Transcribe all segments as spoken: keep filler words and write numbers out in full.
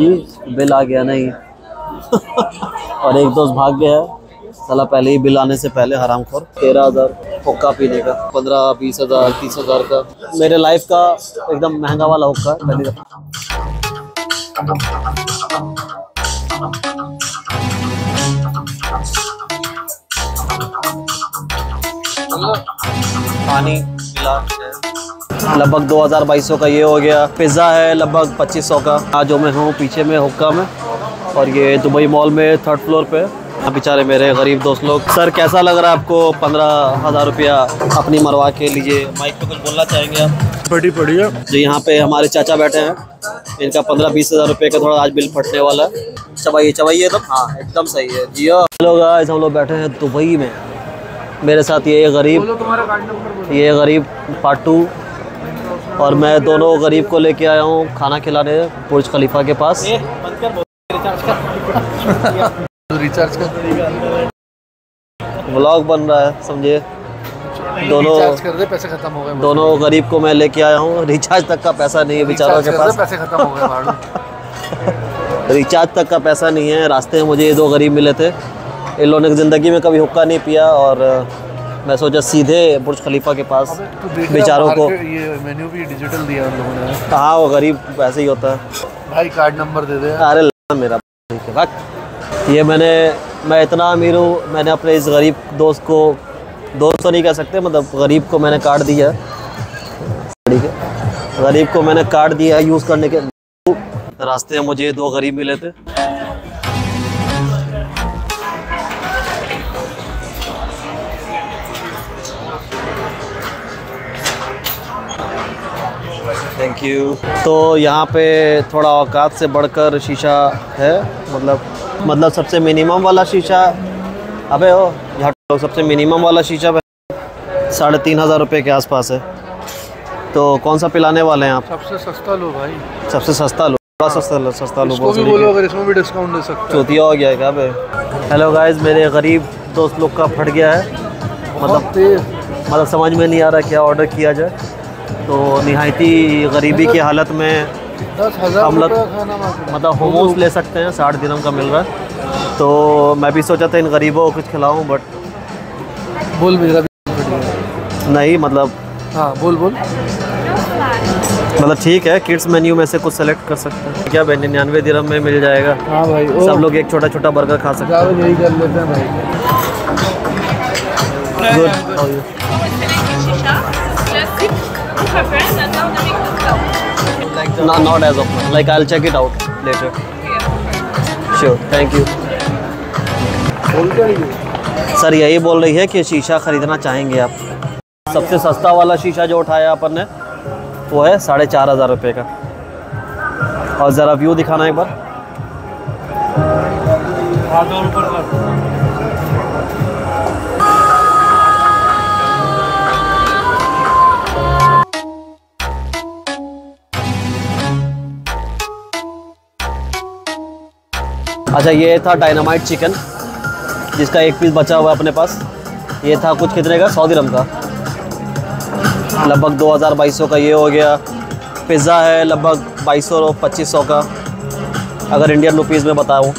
जी bill आ गया नहीं और एक दोस्त भाग गया है साला, पहले ही बिल आने से पहले हरामखोर। तेरह हज़ार हुक्का पीने का, पंद्रह बीस हज़ार तीस हज़ार का, मेरे लाइफ का एकदम महंगा वाला हुक्का पहली दफ़ा। पानी मिला लगभग दो हज़ार बाईस सौ का ये हो गया। पिज़्ज़ा है लगभग पच्चीस सौ का। आज जो मैं हूँ पीछे में हुक्का में, और ये दुबई मॉल में थर्ड फ्लोर पे। बेचारे मेरे गरीब दोस्त लोग। सर कैसा लग रहा है आपको? पंद्रह हज़ार रुपया अपनी मरवा के लीजिए। माइक पे कुछ बोलना चाहेंगे आप? बड़ी बढ़िया। जो यहाँ पे हमारे चाचा बैठे हैं, इनका पंद्रह बीस हज़ार रुपये का थोड़ा आज बिल फटने वाला है। चबाइए चबाइए एकदम। हाँ एकदम सही है जी। हेलो गाइस, हम लोग बैठे हैं दुबई में। मेरे साथ ये गरीब ये गरीब पाटू और मैं दोनों गरीब को लेके आया हूँ खाना खिलाने बुर्ज खलीफा के पास। रिचार्ज कर व्लॉग बन रहा है समझिए। दोनों कर दे, पैसे खत्म हो गए। दोनों गरीब को मैं लेके आया हूँ। रिचार्ज तक का पैसा नहीं है बेचारों के पास। पैसे खत्म हो गए रिचार्ज तक का पैसा नहीं है। रास्ते में मुझे ये दो गरीब मिले थे। इन लोगों ने ज़िंदगी में कभी हुक्का नहीं पिया और मैं सोचा सीधे बुर्ज खलीफा के पास बेचारों को। ये मेन्यू भी डिजिटल दिया उन लोगों ने। हाँ वो गरीब ऐसे ही होता है भाई। कार्ड नंबर दे दे। अरे मेरा वक्त ये मैंने मैं इतना अमीर हूँ, मैंने अपने इस गरीब दोस्त को, दोस्त तो नहीं कह सकते, मतलब गरीब को मैंने कार्ड दिया। ठीक है, गरीब को मैंने कार्ड दिया यूज़ करने के। रास्ते में मुझे दो गरीब मिले थे। Thank you. तो यहाँ पे थोड़ा औकात से बढ़कर शीशा है, मतलब मतलब सबसे मिनिमम वाला शीशा। अबे ओ यहाँ लोग, सबसे मिनिमम वाला शीशा साढ़े तीन हज़ार रुपये के आसपास है। तो कौन सा पिलाने वाले हैं आप? सबसे सस्ता लो भाई, सबसे सस्ता लो। थोड़ा सस्ता सस्ता लो, इसको भी बोलो अगर इसमें भी डिस्काउंट दे सकते। चौथिया हो गया है क्या भाई? हेलो गाइज, मेरे गरीब दोस्त लोग का फट गया है, मतलब मतलब समझ में नहीं आ रहा क्या ऑर्डर किया जाए। तो निहायती गरीबी की हालत में हम लोग मतलब होमोस ले सकते हैं। साठ दिनम का मिल रहा है। तो मैं भी सोचा था इन गरीबों को कुछ खिलाऊं, बट बोल मेरा नहीं, मतलब हाँ बोल बोल मतलब ठीक है। किड्स मेन्यू में से कुछ सेलेक्ट कर सकते हैं क्या? भाई निन्यानवे दिरम में मिल जाएगा। हाँ भाई, सब लोग एक छोटा छोटा बर्गर खा सकते हैं। यही कर लेते हैं भाई। No, not as of now. Like I'll check it out later. Sure, thank you. Sir यही बोल रही है कि शीशा खरीदना चाहेंगे आप। सबसे सस्ता वाला शीशा जो उठाया अपन ने वो है साढ़े चार हज़ार रुपये का। और ज़रा व्यू दिखाना एक बार। अच्छा ये था डायनामाइट चिकन जिसका एक पीस बचा हुआ है अपने पास। ये था कुछ कितने का? सौ दिरम का, लगभग दो हज़ार बाईस सौ का ये हो गया। पिज़्ज़ा है लगभग बाईस सौ पच्चीस सौ का अगर इंडियन रुपीज़ में बताऊं।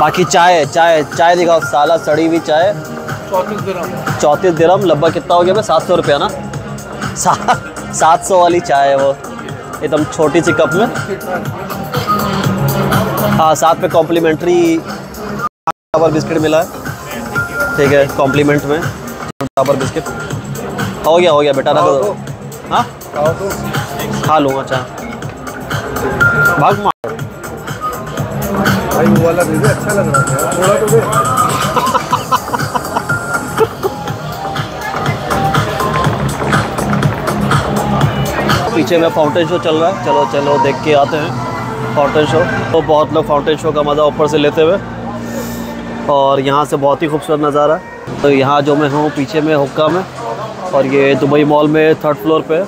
बाकी चाय चाय चाय दिखाओ साला, सड़ी हुई चाय। चौंतीस दिरम चौंतीस दिरम लगभग कितना हो गया भाई? सात सौ रुपया ना। सात सात सौ वाली चाय है वो, एकदम छोटी सी कप में। हाँ साथ में कॉम्प्लीमेंट्री डाबर बिस्किट मिला है। ठीक है, कॉम्प्लीमेंट में डाबर बिस्किट हो गया हो गया बेटा ना। हाँ खा लूँगा। अच्छा भाग मार भाई, वो वाला मुझे अच्छा लग रहा है। थोड़ा तो दे। पीछे में फाउंटेन शो चल रहा है। चलो चलो देख के आते हैं फाउंटेन शो। तो बहुत लोग फाउंटेन शो का मज़ा ऊपर से लेते हुए, और यहाँ से बहुत ही खूबसूरत नज़ारा है। तो यहाँ जो मैं हूँ पीछे में हुक्का में, और ये दुबई मॉल में थर्ड फ्लोर पे।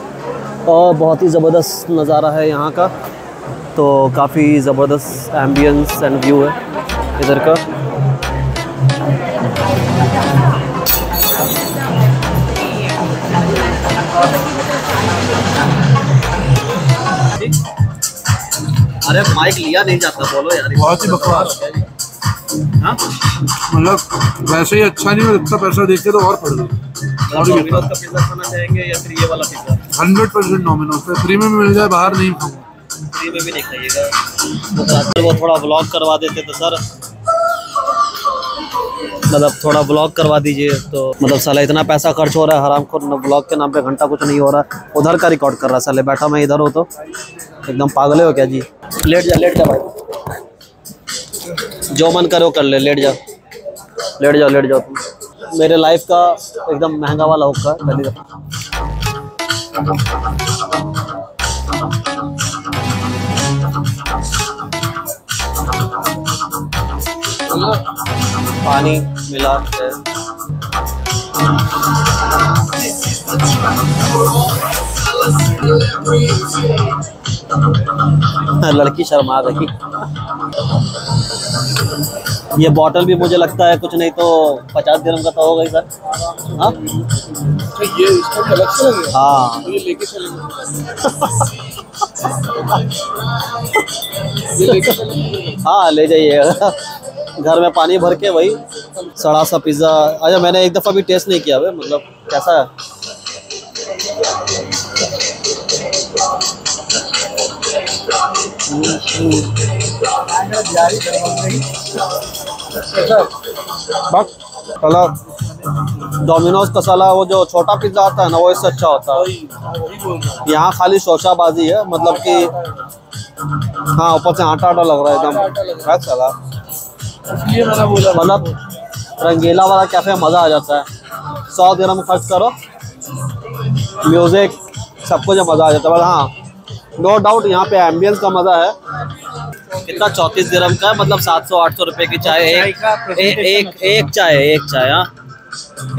और बहुत ही ज़बरदस्त नज़ारा है यहाँ का। तो काफ़ी ज़बरदस्त एम्बियंस एंड व्यू है इधर का। अरे माइक लिया नहीं जाता, बोलो यार बहुत ही बकवास। मतलब वैसे ही अच्छा नहीं, इतना पैसा देके तो और पड़ गया। और ये वाला पिज्जा खाना चाहेंगे या फिर ये वाला पिज्जा हंड्रेड परसेंट नॉमिनल पे फ्री में मिल जाए, बाहर नहीं खाऊंगा। फ्री में भी नहीं खाइएगा। वो थोड़ा व्लॉग करवा देते तो सर, मतलब थोड़ा ब्लॉग करवा दीजिए तो। मतलब साला इतना पैसा खर्च हो रहा है हराम खोर, ब्लॉग के नाम पे घंटा कुछ नहीं हो रहा, उधर का रिकॉर्ड कर रहा है साले। बैठा मैं इधर हो तो एकदम पागल हो क्या जी। लेट जा लेट जा भाई, जो मन करे वो कर ले। लेट जा लेट जाओ लेट जाओ तुम। मेरे लाइफ का एकदम महंगा वाला हुक्का पहली दफा पानी मिला है। लड़की शर्मा रही। ये बॉटल भी मुझे लगता है कुछ नहीं तो पचास दिरहम का तो हो गई सर। हाँ ये इसको अलग से लगे। हाँ ये लेके चलेंगे। हाँ ले जाइएगा घर में पानी भर के, वही सड़ा सा पिज़्ज़ा। अच्छा मैंने एक दफ़ा भी टेस्ट नहीं किया भाई, मतलब कैसा है। बस साला डोमिनोज का साला वो जो छोटा पिज़्ज़ा आता है ना वो इससे अच्छा होता है। यहाँ खाली शोशाबाजी है, मतलब कि हाँ ऊपर से आटा आटा लग रहा है एकदम। साला इसलिए मैंने बोला, मतलब रंगीला वाला कैफे मज़ा आ जाता है। सौ दिरहम खर्च करो, म्यूज़िक सब कुछ मज़ा आ जाता है। बट हाँ नो डाउट यहाँ पे एम्बियंस का मज़ा है। कितना चौंतीस दिरहम का है, मतलब सात सौ आठ सौ रुपये की चाय। एक ए, एक एक चाय एक चाय हाँ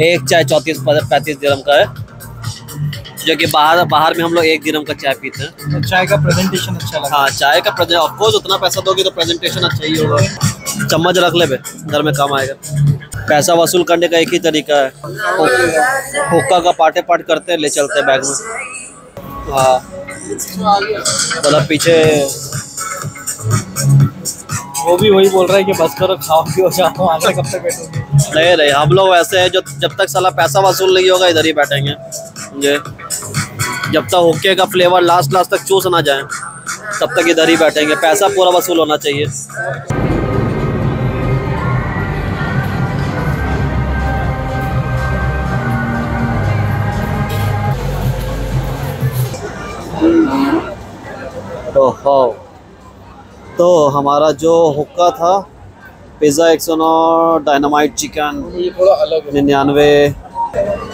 एक चाय चौंतीस पैंतीस दिरहम का है, जो कि बाहर बाहर में हम लोग एक दिरहम का चाय पीते हैं। चाय का प्रेजेंटेशन अच्छा लगा। हाँ चाय का प्रेजेंट ऑफ कोर्स, उतना पैसा दोगे तो प्रेजेंटेशन अच्छा ही होगा। चम्मच रख ले बे, घर में काम आएगा। पैसा वसूल करने का एक ही तरीका है, हुक्का का पाटे पाट करते हैं, ले चलते हैं बैग में। हाँ मतलब पीछे वो भी वही बोल रहा है कि बस करो, खाओ पियो जाओ, आगे कब तक बैठोगे। नहीं नहीं हम लोग ऐसे हैं जो जब तक साला पैसा वसूल नहीं होगा इधर ही बैठेंगे ये। जब तक हुक्के का फ्लेवर लास्ट लास्ट तक चूस ना जाए तब तक इधर ही बैठेंगे। पैसा पूरा वसूल होना चाहिए। तो हो तो हमारा जो हुक्का था, पिज़्ज़ा एक सौ नौ, डायनामाइट चिकन निन्यानवे,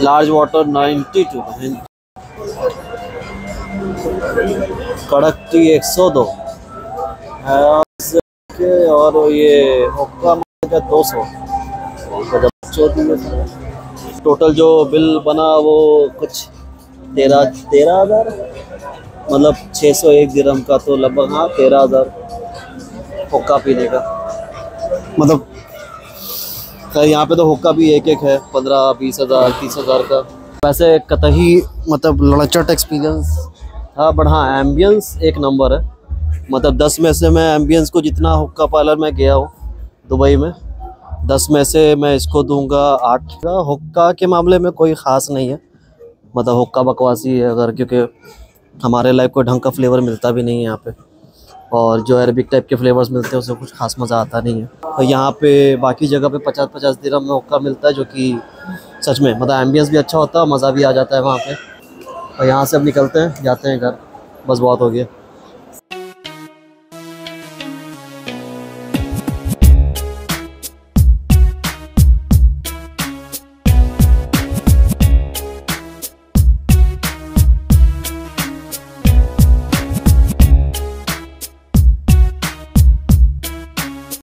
लार्ज वाटर नाइन्टी टू, कड़क टी एक सौ दो और ये हुक्का दो सौ टोटल जो बिल बना वो कुछ तेरह तेरह हज़ार, मतलब छह सौ एक दिरहम का तो लगभग हाँ तेरह हज़ार हुक्का पीने का। मतलब यहाँ पे तो हुक्का भी एक एक है पंद्रह बीस हज़ार तीस हज़ार का। वैसे कतई मतलब लड़चट एक्सपीरियंस था, बट हाँ एम्बियंस एक नंबर है। मतलब दस में से मैं एम्बियंस को, जितना हुक्का पार्लर में गया हूँ दुबई में, दस में से मैं इसको दूंगा आठ। हुक्का के मामले में कोई ख़ास नहीं है, मतलब हुक्का बकवासी है अगर, क्योंकि हमारे लाइफ को ढंग का फ्लेवर मिलता भी नहीं है यहाँ पे। और जो अरबिक टाइप के फ्लेवर्स मिलते हैं उसमें कुछ खास मज़ा आता नहीं है। और यहाँ पे बाकी जगह पे पचास पचास दिरहम में हुक्का मिलता है, जो कि सच में मतलब एम्बियंस भी अच्छा होता है, मज़ा भी आ जाता है वहाँ पे। और यहाँ से अब निकलते हैं, जाते हैं घर, बस बहुत हो गया।